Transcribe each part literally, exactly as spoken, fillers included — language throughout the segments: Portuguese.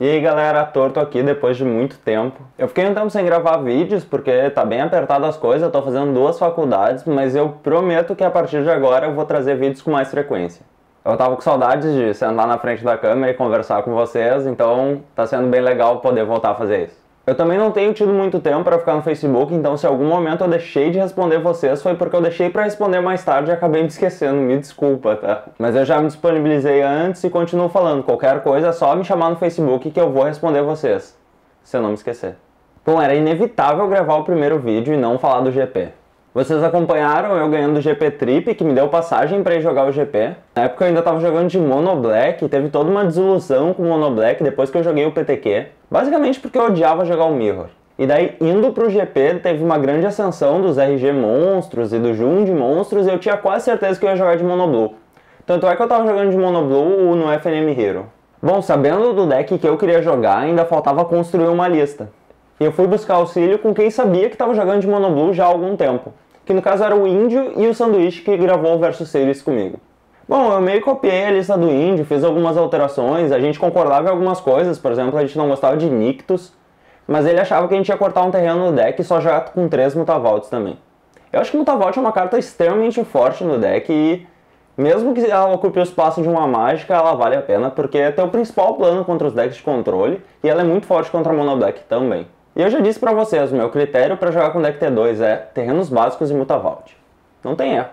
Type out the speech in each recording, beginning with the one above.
E aí galera, Torto aqui depois de muito tempo. Eu fiquei um tempo sem gravar vídeos porque tá bem apertado as coisas, eu tô fazendo duas faculdades, mas eu prometo que a partir de agora eu vou trazer vídeos com mais frequência. Eu tava com saudades de sentar na frente da câmera e conversar com vocês, então tá sendo bem legal poder voltar a fazer isso. Eu também não tenho tido muito tempo pra ficar no Facebook, então se em algum momento eu deixei de responder vocês foi porque eu deixei pra responder mais tarde e acabei me esquecendo, me desculpa, tá? Mas eu já me disponibilizei antes e continuo falando, qualquer coisa é só me chamar no Facebook que eu vou responder vocês, se eu não me esquecer. Bom, era inevitável gravar o primeiro vídeo e não falar do G P. Vocês acompanharam eu ganhando o G P Trip, que me deu passagem pra ir jogar o G P. Na época eu ainda tava jogando de Monoblack, teve toda uma desilusão com o Monoblack depois que eu joguei o P T Q. Basicamente porque eu odiava jogar o Mirror. E daí, indo pro G P, teve uma grande ascensão dos R G Monstros e do Jund de Monstros, e eu tinha quase certeza que eu ia jogar de Monoblue. Tanto é que eu tava jogando de Monoblue no F N M Hero. Bom, sabendo do deck que eu queria jogar, ainda faltava construir uma lista. E eu fui buscar auxílio com quem sabia que tava jogando de Monoblue já há algum tempo, que no caso era o Índio e o Sanduíche, que gravou o Versus Series comigo. Bom, eu meio copiei a lista do Índio, fiz algumas alterações, a gente concordava em algumas coisas, por exemplo, a gente não gostava de Nictus, mas ele achava que a gente ia cortar um terreno no deck e só jogar com três Mutavaults também. Eu acho que Mutavault é uma carta extremamente forte no deck e, mesmo que ela ocupe o espaço de uma mágica, ela vale a pena, porque é teu principal plano contra os decks de controle e ela é muito forte contra Monoblack também. E eu já disse pra vocês, o meu critério pra jogar com deck T dois é terrenos básicos e Mutavault. Não tem erro.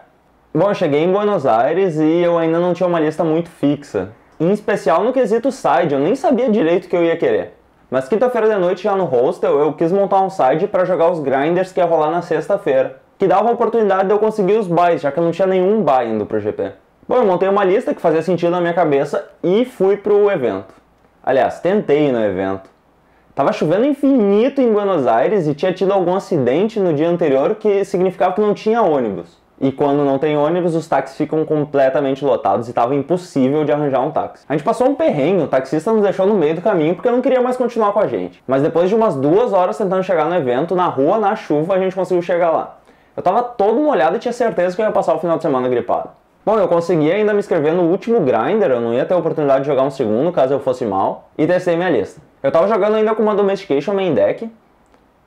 Bom, eu cheguei em Buenos Aires e eu ainda não tinha uma lista muito fixa. Em especial no quesito side, eu nem sabia direito o que eu ia querer. Mas quinta-feira de noite, já no hostel, eu quis montar um side pra jogar os grinders que ia rolar na sexta-feira, que dava a oportunidade de eu conseguir os buys, já que eu não tinha nenhum buy indo pro G P. Bom, eu montei uma lista que fazia sentido na minha cabeça e fui pro evento. Aliás, tentei ir no evento. Tava chovendo infinito em Buenos Aires e tinha tido algum acidente no dia anterior que significava que não tinha ônibus. E quando não tem ônibus, os táxis ficam completamente lotados e tava impossível de arranjar um táxi. A gente passou um perrengue, o taxista nos deixou no meio do caminho porque não queria mais continuar com a gente. Mas depois de umas duas horas tentando chegar no evento, na rua, na chuva, a gente conseguiu chegar lá. Eu tava todo molhado e tinha certeza que eu ia passar o final de semana gripado. Bom, eu consegui ainda me inscrever no último grinder, eu não ia ter a oportunidade de jogar um segundo caso eu fosse mal, e testei minha lista. Eu tava jogando ainda com uma Domestication main deck,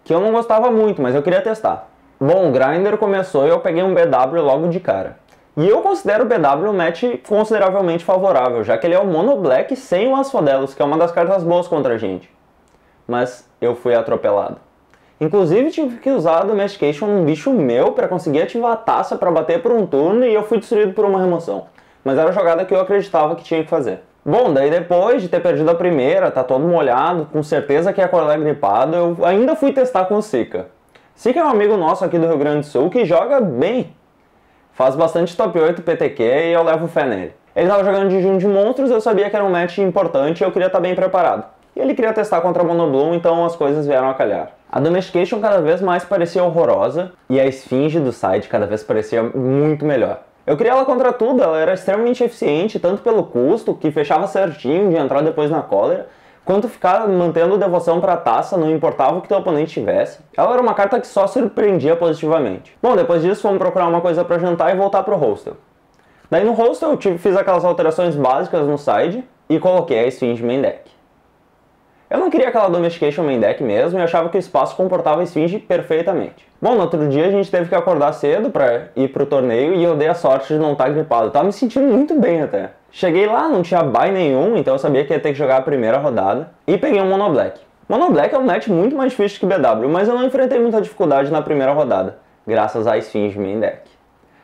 que eu não gostava muito, mas eu queria testar. Bom, o grinder começou e eu peguei um B W logo de cara. E eu considero o B W um match consideravelmente favorável, já que ele é o Monoblack sem o Asfodelos, que é uma das cartas boas contra a gente. Mas eu fui atropelado. Inclusive tive que usar a Domestication num bicho meu para conseguir ativar a Thassa para bater por um turno e eu fui destruído por uma remoção. Mas era a jogada que eu acreditava que tinha que fazer. Bom, daí depois de ter perdido a primeira, tá todo molhado, com certeza que ia acordar gripado, eu ainda fui testar com o Sika. Sika é um amigo nosso aqui do Rio Grande do Sul que joga bem. Faz bastante top oito P T Q e eu levo fé nele. Ele tava jogando de Jund de Monstros, eu sabia que era um match importante e eu queria estar bem preparado. E ele queria testar contra a Monoblue, então as coisas vieram a calhar. A Domestication cada vez mais parecia horrorosa e a esfinge do side cada vez parecia muito melhor. Eu queria ela contra tudo, ela era extremamente eficiente, tanto pelo custo, que fechava certinho de entrar depois na cólera, quanto ficar mantendo devoção pra Thassa, não importava o que teu oponente tivesse. Ela era uma carta que só surpreendia positivamente. Bom, depois disso fomos procurar uma coisa pra jantar e voltar pro hostel. Daí no hostel eu tive, fiz aquelas alterações básicas no side e coloquei a Esfinge main deck. Eu não queria aquela Domestication main deck mesmo e achava que o espaço comportava a Esfinge perfeitamente. Bom, no outro dia a gente teve que acordar cedo pra ir pro torneio e eu dei a sorte de não estar gripado. Eu tava me sentindo muito bem até. Cheguei lá, não tinha bye nenhum, então eu sabia que ia ter que jogar a primeira rodada. E peguei um Monoblack. Monoblack é um match muito mais difícil que B W, mas eu não enfrentei muita dificuldade na primeira rodada, graças à Esfinge main deck.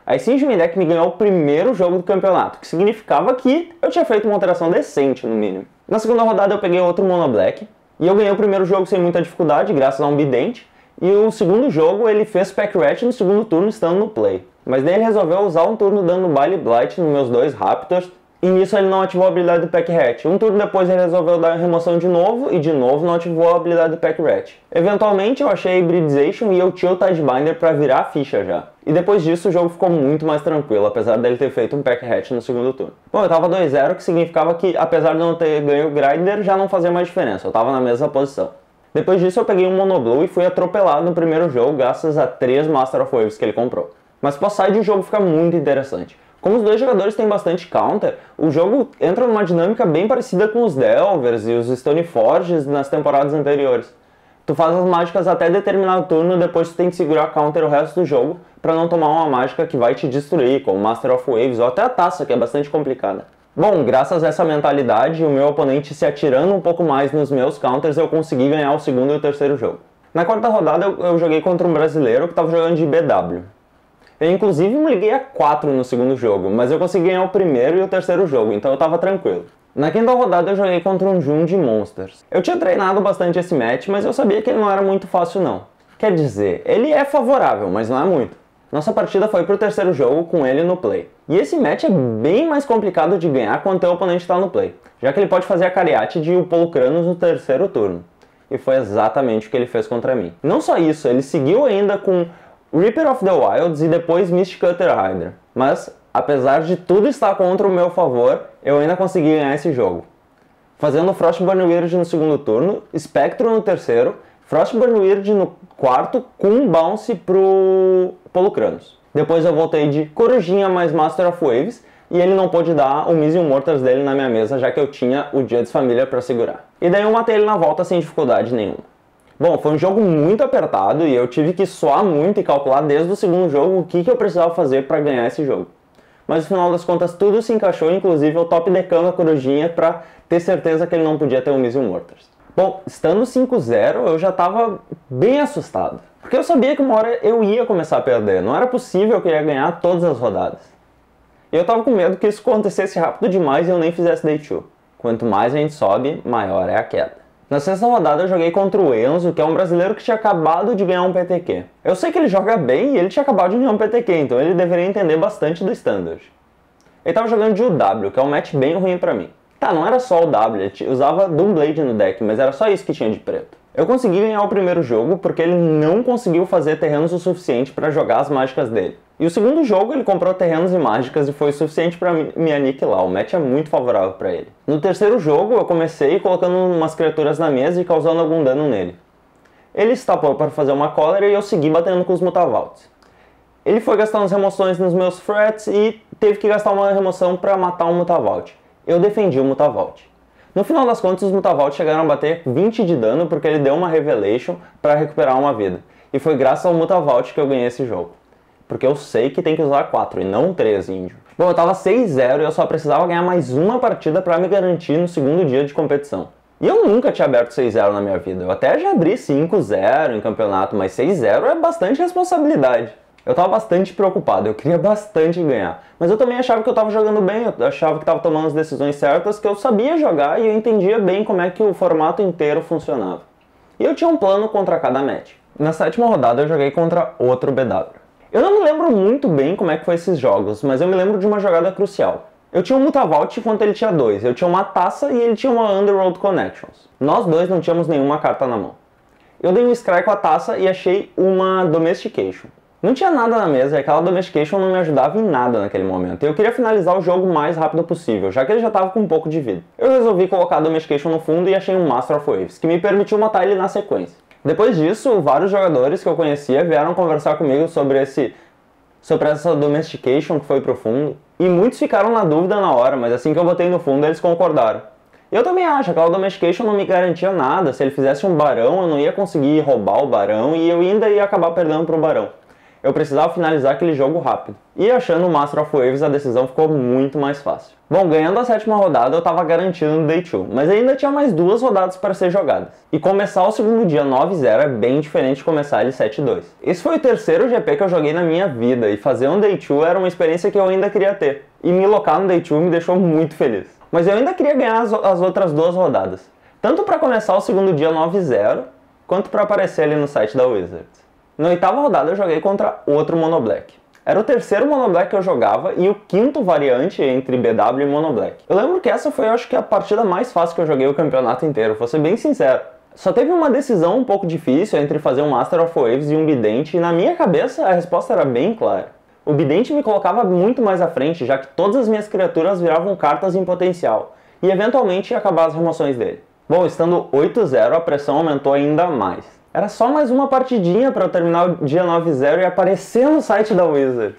A Esfinge main deck me ganhou o primeiro jogo do campeonato, que significava que eu tinha feito uma alteração decente, no mínimo. Na segunda rodada eu peguei outro Monoblack, e eu ganhei o primeiro jogo sem muita dificuldade, graças a um Bident, e o segundo jogo ele fez Pack Rat no segundo turno estando no play. Mas daí ele resolveu usar um turno dando Bile Blight nos meus dois Raptors, e nisso ele não ativou a habilidade do Pack Hatch. Um turno depois ele resolveu dar remoção de novo, e de novo não ativou a habilidade do Pack Hatch. Eventualmente eu achei a Hybridization e eu tinha o Tidebinder pra virar a ficha já. E depois disso o jogo ficou muito mais tranquilo, apesar dele ter feito um Pack Hatch no segundo turno. Bom, eu tava dois a zero, que significava que, apesar de eu não ter ganho o grinder, já não fazia mais diferença, eu tava na mesma posição. Depois disso eu peguei um Monoblue e fui atropelado no primeiro jogo, graças a três Master of Waves que ele comprou. Mas pro side o jogo fica muito interessante. Como os dois jogadores têm bastante counter, o jogo entra numa dinâmica bem parecida com os Delvers e os Stoneforges nas temporadas anteriores. Tu faz as mágicas até determinado turno, depois tu tem que segurar a counter o resto do jogo para não tomar uma mágica que vai te destruir, como Master of Waves ou até a Thassa, que é bastante complicada. Bom, graças a essa mentalidade e o meu oponente se atirando um pouco mais nos meus counters, eu consegui ganhar o segundo e o terceiro jogo. Na quarta rodada eu, eu joguei contra um brasileiro que estava jogando de B W. Eu inclusive me liguei a quatro no segundo jogo, mas eu consegui ganhar o primeiro e o terceiro jogo, então eu estava tranquilo. Na quinta rodada eu joguei contra um Jund de Monstros. Eu tinha treinado bastante esse match, mas eu sabia que ele não era muito fácil não. Quer dizer, ele é favorável, mas não é muito. Nossa partida foi pro terceiro jogo com ele no play. E esse match é bem mais complicado de ganhar quando o teu oponente tá no play, já que ele pode fazer a Karyatid e o Polukranos no terceiro turno. E foi exatamente o que ele fez contra mim. Não só isso, ele seguiu ainda com Reaper of the Wilds e depois Mist Cutter Hydra. Mas, apesar de tudo estar contra o meu favor, eu ainda consegui ganhar esse jogo. Fazendo Frostburn Weird no segundo turno, Spectro no terceiro, Frostburn Weird no quarto, com um bounce pro Polukranos. Depois eu voltei de Corujinha mais Master of Waves, e ele não pôde dar o Mizzium Mortars dele na minha mesa, já que eu tinha o Dia de Família pra segurar. E daí eu matei ele na volta sem dificuldade nenhuma. Bom, foi um jogo muito apertado, e eu tive que suar muito e calcular desde o segundo jogo o que, que eu precisava fazer pra ganhar esse jogo. Mas no final das contas tudo se encaixou, inclusive eu top decando a Corujinha pra ter certeza que ele não podia ter o Mizzium Mortars. Bom, estando cinco a zero eu já tava bem assustado, porque eu sabia que uma hora eu ia começar a perder, não era possível que eu ia ganhar todas as rodadas. E eu tava com medo que isso acontecesse rápido demais e eu nem fizesse day two. Quanto mais a gente sobe, maior é a queda. Na sexta rodada eu joguei contra o Enzo, que é um brasileiro que tinha acabado de ganhar um P T Q. Eu sei que ele joga bem e ele tinha acabado de ganhar um P T Q, então ele deveria entender bastante do standard. Ele tava jogando de U W, que é um match bem ruim pra mim. Tá, não era só o W, ele usava Doomblade no deck, mas era só isso que tinha de preto. Eu consegui ganhar o primeiro jogo porque ele não conseguiu fazer terrenos o suficiente pra jogar as mágicas dele. E o segundo jogo ele comprou terrenos e mágicas e foi o suficiente pra me aniquilar, o match é muito favorável pra ele. No terceiro jogo eu comecei colocando umas criaturas na mesa e causando algum dano nele. Ele se tapou para fazer uma cólera e eu segui batendo com os Mutavaults. Ele foi gastar umas remoções nos meus threats e teve que gastar uma remoção pra matar um Mutavault. Eu defendi o Mutavault. No final das contas, os Mutavault chegaram a bater vinte de dano porque ele deu uma Revelation para recuperar uma vida. E foi graças ao Mutavault que eu ganhei esse jogo. Porque eu sei que tem que usar quatro e não três, Índio. Bom, eu tava seis a zero e eu só precisava ganhar mais uma partida para me garantir no segundo dia de competição. E eu nunca tinha aberto seis a zero na minha vida. Eu até já abri cinco a zero em campeonato, mas seis a zero é bastante responsabilidade. Eu tava bastante preocupado, eu queria bastante ganhar. Mas eu também achava que eu tava jogando bem, eu achava que tava tomando as decisões certas, que eu sabia jogar e eu entendia bem como é que o formato inteiro funcionava. E eu tinha um plano contra cada match. Na sétima rodada eu joguei contra outro B W. Eu não me lembro muito bem como é que foi esses jogos, mas eu me lembro de uma jogada crucial. Eu tinha um Mutavault enquanto ele tinha dois, eu tinha uma Thassa e ele tinha uma Underworld Connections. Nós dois não tínhamos nenhuma carta na mão. Eu dei um Scry com a Thassa e achei uma Domestication. Não tinha nada na mesa e aquela Domestication não me ajudava em nada naquele momento. E eu queria finalizar o jogo o mais rápido possível, já que ele já estava com um pouco de vida. Eu resolvi colocar a Domestication no fundo e achei um Master of Waves, que me permitiu matar ele na sequência. Depois disso, vários jogadores que eu conhecia vieram conversar comigo sobre, esse, sobre essa Domestication que foi pro fundo. E muitos ficaram na dúvida na hora, mas assim que eu botei no fundo eles concordaram. Eu também acho, aquela Domestication não me garantia nada. Se ele fizesse um Barão, eu não ia conseguir roubar o Barão e eu ainda ia acabar perdendo pro Barão. Eu precisava finalizar aquele jogo rápido. E achando o Master of Waves, a decisão ficou muito mais fácil. Bom, ganhando a sétima rodada, eu estava garantido no Day two, mas ainda tinha mais duas rodadas para ser jogadas. E começar o segundo dia nove a zero é bem diferente de começar ele sete a dois. Esse foi o terceiro G P que eu joguei na minha vida, e fazer um Day two era uma experiência que eu ainda queria ter. E me locar no Day two me deixou muito feliz. Mas eu ainda queria ganhar as, as outras duas rodadas. Tanto para começar o segundo dia nove a zero, quanto para aparecer ali no site da Wizards. Na oitava rodada eu joguei contra outro Monoblack. Era o terceiro Monoblack que eu jogava e o quinto variante entre B W e Monoblack. Eu lembro que essa foi, acho que, a partida mais fácil que eu joguei o campeonato inteiro, vou ser bem sincero. Só teve uma decisão um pouco difícil entre fazer um Master of Waves e um Bident, e na minha cabeça a resposta era bem clara. O Bident me colocava muito mais à frente, já que todas as minhas criaturas viravam cartas em potencial, e eventualmente ia acabar as remoções dele. Bom, estando oito a zero a pressão aumentou ainda mais. Era só mais uma partidinha para eu terminar o dia nove a zero e aparecer no site da Wizards.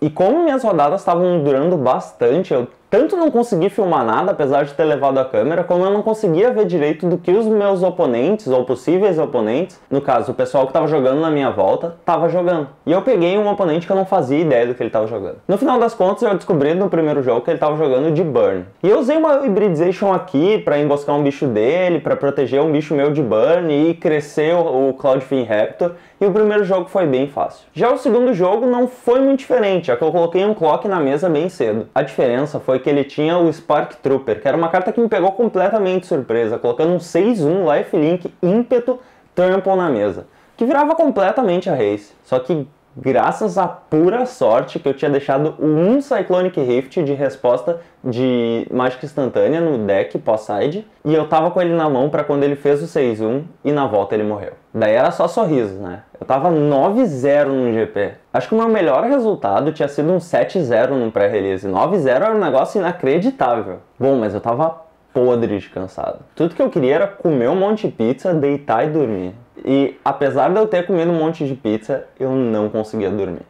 E como minhas rodadas estavam durando bastante, eu tanto não consegui filmar nada, apesar de ter levado a câmera, como eu não conseguia ver direito do que os meus oponentes, ou possíveis oponentes, no caso, o pessoal que estava jogando na minha volta, estava jogando. E eu peguei um oponente que eu não fazia ideia do que ele estava jogando. No final das contas, eu descobri no primeiro jogo que ele estava jogando de Burn. E eu usei uma Hybridization aqui para emboscar um bicho dele, para proteger um bicho meu de Burn e crescer o Cloudfin Raptor. E o primeiro jogo foi bem fácil. Já o segundo jogo não foi muito diferente, é que eu coloquei um Clock na mesa bem cedo. A diferença foi que ele tinha o Spark Trooper, que era uma carta que me pegou completamente de surpresa, colocando um seis um, lifelink, ímpeto, trample na mesa, que virava completamente a race. Só que graças à pura sorte que eu tinha deixado um Cyclonic Rift de resposta de mágica instantânea no deck pós-side, e eu tava com ele na mão pra quando ele fez o seis um e na volta ele morreu. Daí era só sorriso, né? Eu tava nove zero no G P. Acho que o meu melhor resultado tinha sido um sete zero no pré-release. nove zero era um negócio inacreditável. Bom, mas eu tava podre de cansado. Tudo que eu queria era comer um monte de pizza, deitar e dormir. E apesar de eu ter comido um monte de pizza, eu não conseguia dormir.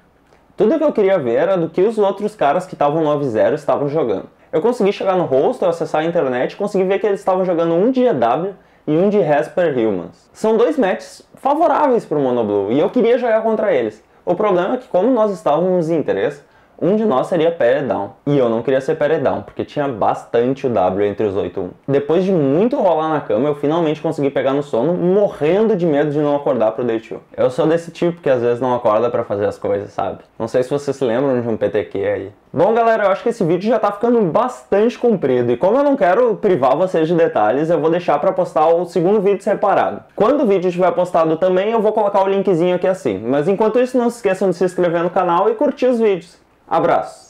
Tudo que eu queria ver era do que os outros caras que estavam nove zero estavam jogando. Eu consegui chegar no roster, acessar a internet, consegui ver que eles estavam jogando um de E W e um de Hasper Humans. São dois matches favoráveis para o Monoblue e eu queria jogar contra eles. O problema é que como nós estávamos em três, um de nós seria Pared Down. E eu não queria ser Pared Down, porque tinha bastante o W entre os oito um. Depois de muito rolar na cama, eu finalmente consegui pegar no sono, morrendo de medo de não acordar pro Day dois. Eu sou desse tipo que às vezes não acorda pra fazer as coisas, sabe? Não sei se vocês se lembram de um P T Q aí. Bom, galera, eu acho que esse vídeo já tá ficando bastante comprido. E como eu não quero privar vocês de detalhes, eu vou deixar pra postar o segundo vídeo separado. Quando o vídeo estiver postado também, eu vou colocar o linkzinho aqui assim. Mas enquanto isso, não se esqueçam de se inscrever no canal e curtir os vídeos. Abraço!